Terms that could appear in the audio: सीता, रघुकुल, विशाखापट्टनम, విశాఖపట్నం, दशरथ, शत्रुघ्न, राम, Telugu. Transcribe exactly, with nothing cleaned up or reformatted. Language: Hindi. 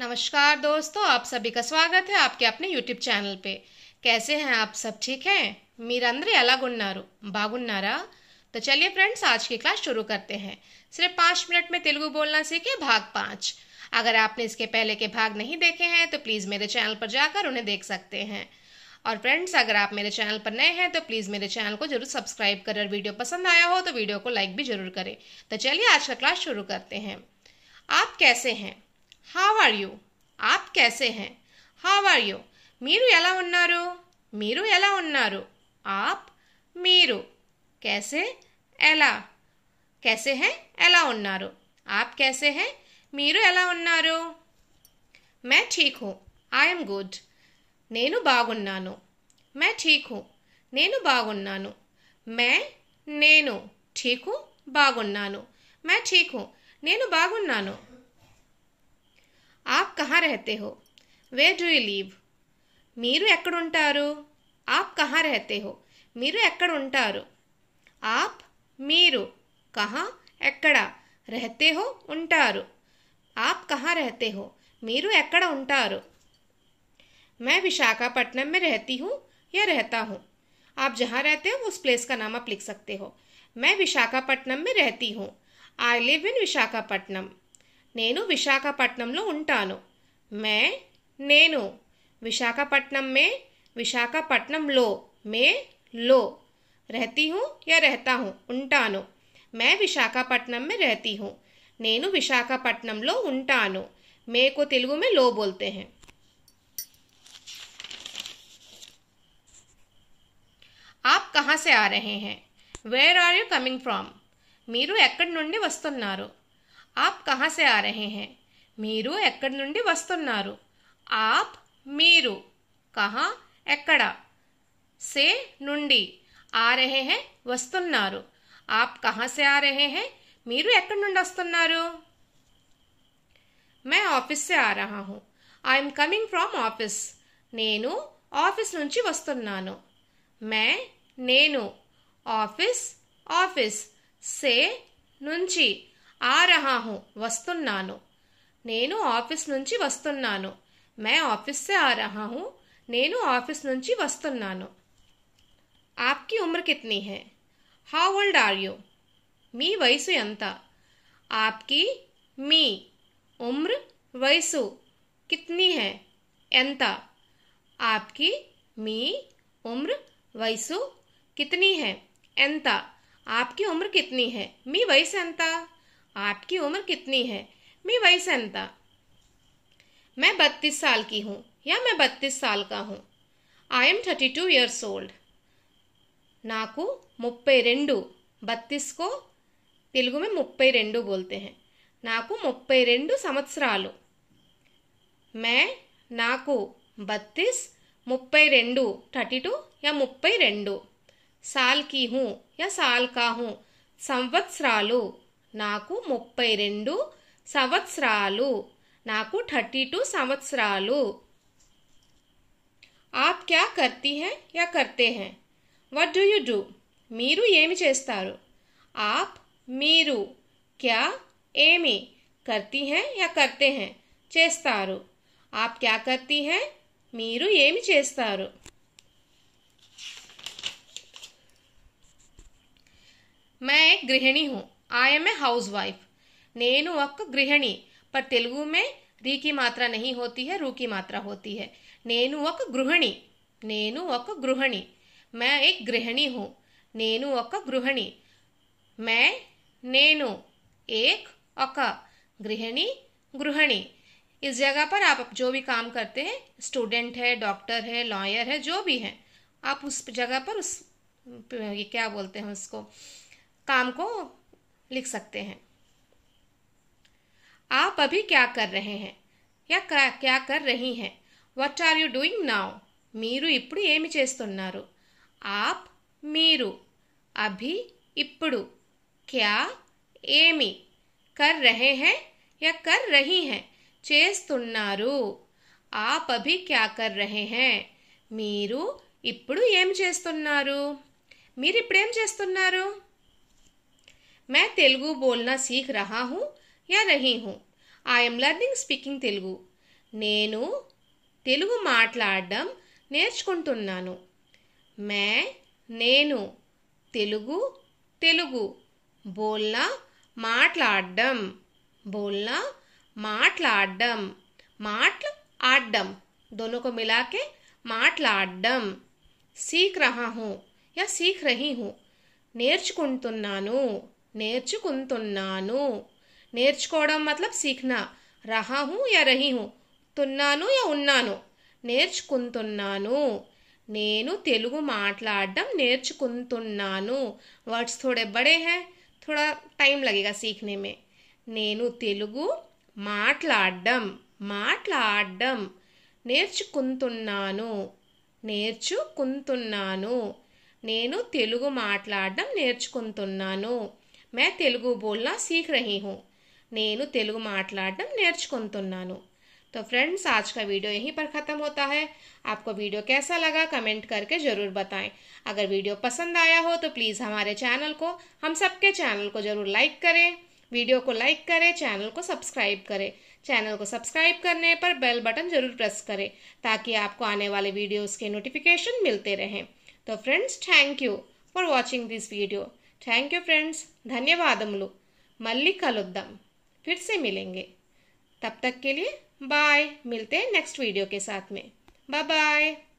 नमस्कार दोस्तों, आप सभी का स्वागत है आपके अपने यूट्यूब चैनल पे। कैसे हैं आप सब? ठीक हैं మీరందరూ ఎలాగున్నారు, బాగున్నారా? तो चलिए फ्रेंड्स, आज की क्लास शुरू करते हैं। सिर्फ पाँच मिनट में तेलुगु बोलना सीखे भाग पाँच। अगर आपने इसके पहले के भाग नहीं देखे हैं तो प्लीज़ मेरे चैनल पर जाकर उन्हें देख सकते हैं। और फ्रेंड्स, अगर आप मेरे चैनल पर नए हैं तो प्लीज़ मेरे चैनल को जरूर सब्सक्राइब करें और वीडियो पसंद आया हो तो वीडियो को लाइक भी जरूर करें। तो चलिए आज का क्लास शुरू करते हैं। आप कैसे हैं? How are you. आप कैसे हैं? How are you. మీరు ఎలా ఉన్నారు? మీరు ఎలా ఉన్నారు। आप మీరు। कैसे ఎలా। कैसे हैं ఎలా ఉన్నారు। आप कैसे हैं? మీరు ఎలా ఉన్నారు। मैं ठीक हूँ। I am good. నేను బాగున్నాను। मैं ठीक हूँ। నేను బాగున్నాను। मैं నేను। ठीक हूँ బాగున్నాను। मैं ठीक हूँ। నేను బాగున్నాను। आप कहाँ रहते हो? Where do you live. మీరు ఎక్కడ ఉంటారు। आप कहाँ रहते हो? మీరు ఎక్కడ ఉంటారు। आप మీరు। कहाँ ఎక్కడ। रहते हो ఉంటారు। आप कहाँ रहते हो? మీరు ఎక్కడ ఉంటారు। मैं विशाखापट्टनम में रहती हूँ या रहता हूँ। आप जहाँ रहते हो उस प्लेस का नाम आप लिख सकते हो। मैं विशाखापट्टनम में रहती हूँ। I live in विशाखापट्टनम। నేను విశాఖపట్నంలో ఉంటాను। మే నేను విశాఖపట్నం మే విశాఖపట్నంలో మే లో रहती हूँ या रहता हूँ ఉంటాను। मैं विशाखापट्टनम में रहती हूँ। నేను విశాఖపట్నంలో ఉంటాను। మే को तेलुगु में लो बोलते हैं। आप कहाँ से आ रहे हैं? Where are you coming from. మీరు ఎక్కడి నుండి వస్తున్నారు। आप कहाँ से आ रहे हैं? మీరు ఎక్కడి నుండి వస్తున్నారు। आप మీరు। कहाँ ఎక్కడ। से నుండి। आ रहे हैं వస్తున్నారు। आप कहाँ से आ रहे हैं? మీరు ఎక్కడి నుండి వస్తున్నారు। मैं ऑफिस से आ रहा हूँ। I am coming from office. నేను ఆఫీస్ నుంచి వస్తున్నాను। मैं నేను। Office office. से నుంచి। आ रहा हूँ वस्तुन्नानु। नेनु ऑफिस नुंची वस्तुन्नानु। मैं ऑफिस से आ रहा हूँ। नेनु ऑफिस नुंची वस्तुन्नानु। आपकी उम्र कितनी है? How old are you. मी वयसु एंता। आपकी मी। उम्र वयसु। कितनी है एंता। आपकी मी। उम्र वयसु। कितनी है एंता। आपकी उम्र कितनी है? मी वयसु एंता। आपकी उम्र कितनी है? मी वयसु एंता। मैं बत्तीस साल की हूँ या मैं बत्तीस साल का हूँ। I am thirty two years old. नाकू मुप्पै रेंडु। बत्तीस को तेलुगु में मुप्पै रेंडु बोलते हैं। नाकू मुप्पै रेंडु संवत्सरालु। मैं नाकू बत्तीस मुप्पै रेंडु थर्टी टू या मुप्पै रेंडु। साल की हूँ या साल का हूँ। संवत्सरालु नाकू मुप्पै रेंडु संवत्सरालु। नाकू थर्टी टू संवत्सरालु। आप क्या करती हैं या करते हैं? What do you do. మీరు ఏమి చేస్తారు। आप మీరు। क्या ఏమి। करती हैं या करते हैं। చేస్తారు। आप क्या करती हैं? మీరు ఏమి చేస్తారు। मैं एक गृहिणी हूँ। I am a housewife. నేను ఒక గృహిణి। पर तेलुगु में री की मात्रा नहीं होती है, रू की मात्रा होती है। నేను ఒక గృహిణి। నేను ఒక గృహిణి। मैं एक गृहिणी हूँ। నేను ఒక గృహిణి। मैं నేను। एक ఒక। गृहिणी गृहिणी। इस जगह पर आप जो भी काम करते हैं, स्टूडेंट है, डॉक्टर है, लॉयर है, जो भी हैं, आप उस जगह पर उस ये क्या बोलते हैं उसको, काम को लिख सकते हैं। आप अभी क्या कर रहे हैं या क्या कर रही हैं। What are you doing now. మీరు ఇప్పుడు ఏమి చేస్తున్నారు। आप మీరు। అభి ఇప్పుడు। क्या ఏమి। कर रहे हैं या कर रही हैं। చేస్తున్నారు। आप अभी क्या कर रहे हैं। మీరు ఇప్పుడు ఏమి చేస్తున్నారు। మీరు ఇప్పుడు ఏం చేస్తున్నారు। मैं तेलुगु बोलना सीख रहा हूँ या रही हूँ। I am learning speaking Telugu. నేను తెలుగు మాట్లాడడం నేర్చుకుంటున్నాను మే నేను తెలుగు తెలుగు బోల్నా మాట్లాడడం బోల్నా మాట్లాడడం మాట్ల ఆడడం दोनों को मिला के మాట్లాడడం सीख रहा हूँ या सीख रही हूँ నేర్చుకుంటున్నాను నేర్చుకుంటున్నాను నేర్చుకోవడం मतलब सीखना रहा हूँ या रही हूँ తున్నాను या ఉన్నాను నేర్చుకుంటున్నాను నేను తెలుగు మాట్లాడడం నేర్చుకుంటున్నాను वर्ड्स थोड़े बड़े हैं थोड़ा टाइम लगेगा सीखने में నేను తెలుగు మాట్లాడడం మాట్లాడడం నేర్చుకుంటున్నాను నేర్చుకుంటున్నాను నేను తెలుగు మాట్లాడడం నేర్చుకుంటున్నాను मैं తెలుగు बोलना सीख रही हूँ నేను తెలుగు మాట్లాడడం నేర్చుకుంటున్నాను। तो फ्रेंड्स आज का वीडियो यहीं पर ख़त्म होता है। आपको वीडियो कैसा लगा कमेंट करके ज़रूर बताएं। अगर वीडियो पसंद आया हो तो प्लीज़ हमारे चैनल को हम सबके चैनल को ज़रूर लाइक करें, वीडियो को लाइक करें, चैनल को सब्सक्राइब करें। चैनल को सब्सक्राइब करने पर बेल बटन ज़रूर प्रेस करें ताकि आपको आने वाले वीडियोज़ के नोटिफिकेशन मिलते रहें। तो friends thank you for watching this video. Thank you friends, धन्यवादमुलु। मल्ली कलुद्दाम, फिर से मिलेंगे, तब तक के लिए बाय। मिलते हैं नेक्स्ट वीडियो के साथ में, बाय बाय।